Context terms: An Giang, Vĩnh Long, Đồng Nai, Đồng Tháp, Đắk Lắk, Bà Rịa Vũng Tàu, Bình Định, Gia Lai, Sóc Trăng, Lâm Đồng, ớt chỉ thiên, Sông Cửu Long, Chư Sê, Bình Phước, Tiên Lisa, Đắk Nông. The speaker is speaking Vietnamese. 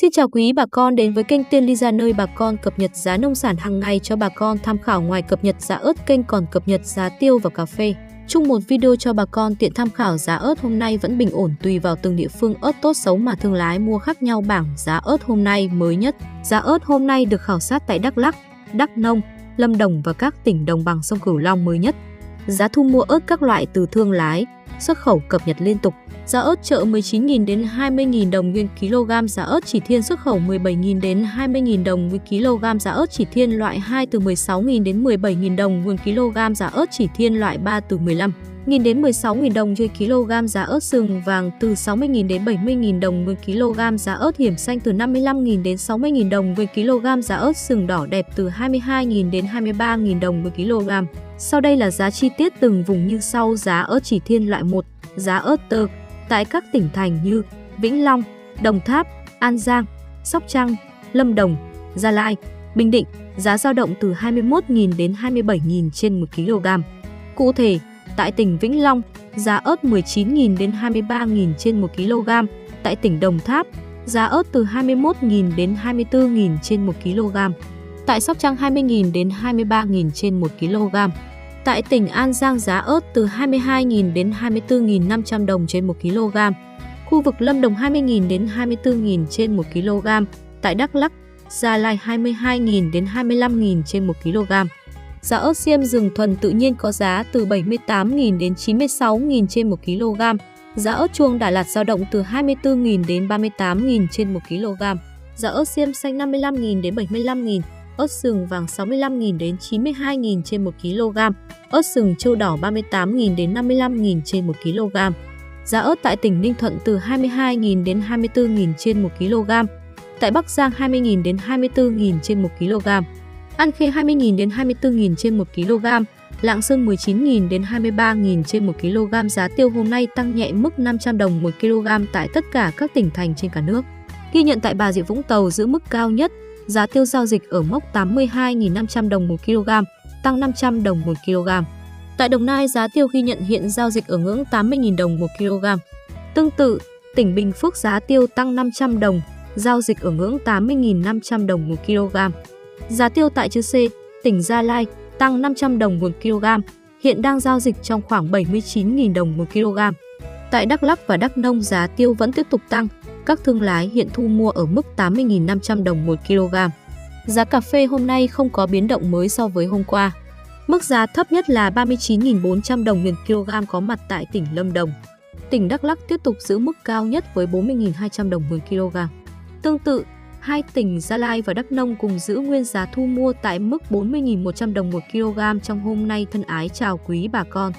Xin chào quý bà con đến với kênh Tiên Lisa, nơi bà con cập nhật giá nông sản hàng ngày cho bà con tham khảo. Ngoài cập nhật giá ớt, kênh còn cập nhật giá tiêu và cà phê. Chung một video cho bà con tiện tham khảo. Giá ớt hôm nay vẫn bình ổn, tùy vào từng địa phương ớt tốt xấu mà thương lái mua khác nhau. Bảng giá ớt hôm nay mới nhất. Giá ớt hôm nay được khảo sát tại Đắk Lắk, Đắk Nông, Lâm Đồng và các tỉnh đồng bằng sông Cửu Long mới nhất. Giá thu mua ớt các loại từ thương lái, xuất khẩu cập nhật liên tục. Giá ớt chợ 19.000 đến 20.000 đồng nguyên kg, giá ớt chỉ thiên xuất khẩu 17.000 đến 20.000 đồng nguyên kg, giá ớt chỉ thiên loại 2 từ 16.000 đến 17.000 đồng nguyên kg, giá ớt chỉ thiên loại 3 từ 15.000 đến 16.000 đồng nguyên kg, giá ớt sừng vàng từ 60.000 đến 70.000 đồng nguyên kg, giá ớt hiểm xanh từ 55.000 đến 60.000 đồng nguyên kg, giá ớt sừng đỏ đẹp từ 22.000 đến 23.000 đồng nguyên kg. Sau đây là giá chi tiết từng vùng như sau. Giá ớt chỉ thiên loại 1, giá ớt tơ tại các tỉnh thành như Vĩnh Long, Đồng Tháp, An Giang, Sóc Trăng, Lâm Đồng, Gia Lai, Bình Định, giá dao động từ 21.000 đến 27.000 trên 1 kg. Cụ thể, tại tỉnh Vĩnh Long, giá ớt 19.000 đến 23.000 trên 1 kg, tại tỉnh Đồng Tháp, giá ớt từ 21.000 đến 24.000 trên 1 kg, tại Sóc Trăng 20.000 đến 23.000 trên 1 kg. Tại tỉnh An Giang, giá ớt từ 22.000 đến 24.500 đồng trên 1 kg. Khu vực Lâm Đồng 20.000 đến 24.000 trên 1 kg. Tại Đắk Lắk, Gia Lai 22.000 đến 25.000 trên 1 kg. Giá ớt xiêm rừng thuần tự nhiên có giá từ 78.000 đến 96.000 trên 1 kg. Giá ớt chuông Đà Lạt dao động từ 24.000 đến 38.000 trên 1 kg. Giá ớt xiêm xanh 55.000 đến 75.000. Ớt sừng vàng 65.000 đến 92.000 trên 1 kg, ớt sừng châu đỏ 38.000 đến 55.000 trên 1 kg. Giá ớt tại tỉnh Ninh Thuận từ 22.000 đến 24.000 trên 1 kg, tại Bắc Giang 20.000 đến 24.000 trên 1 kg, An Khê 20.000 đến 24.000 trên 1 kg, Lạng Sơn 19.000 đến 23.000 trên 1 kg. Giá tiêu hôm nay tăng nhẹ mức 500 đồng 1 kg tại tất cả các tỉnh thành trên cả nước. Ghi nhận tại Bà Rịa Vũng Tàu giữ mức cao nhất. Giá tiêu giao dịch ở mốc 82.500 đồng 1 kg, tăng 500 đồng 1 kg. Tại Đồng Nai, giá tiêu ghi nhận hiện giao dịch ở ngưỡng 80.000 đồng 1 kg. Tương tự, tỉnh Bình Phước giá tiêu tăng 500 đồng, giao dịch ở ngưỡng 80.500 đồng 1 kg. Giá tiêu tại Chư Sê, tỉnh Gia Lai tăng 500 đồng 1 kg, hiện đang giao dịch trong khoảng 79.000 đồng 1 kg. Tại Đắk Lắk và Đắk Nông, giá tiêu vẫn tiếp tục tăng. Các thương lái hiện thu mua ở mức 80.500 đồng 1 kg. Giá cà phê hôm nay không có biến động mới so với hôm qua. Mức giá thấp nhất là 39.400 đồng 1 kg có mặt tại tỉnh Lâm Đồng. Tỉnh Đắk Lắk tiếp tục giữ mức cao nhất với 40.200 đồng 1 kg. Tương tự, hai tỉnh Gia Lai và Đắk Nông cùng giữ nguyên giá thu mua tại mức 40.100 đồng 1 kg trong hôm nay. Thân ái chào quý bà con.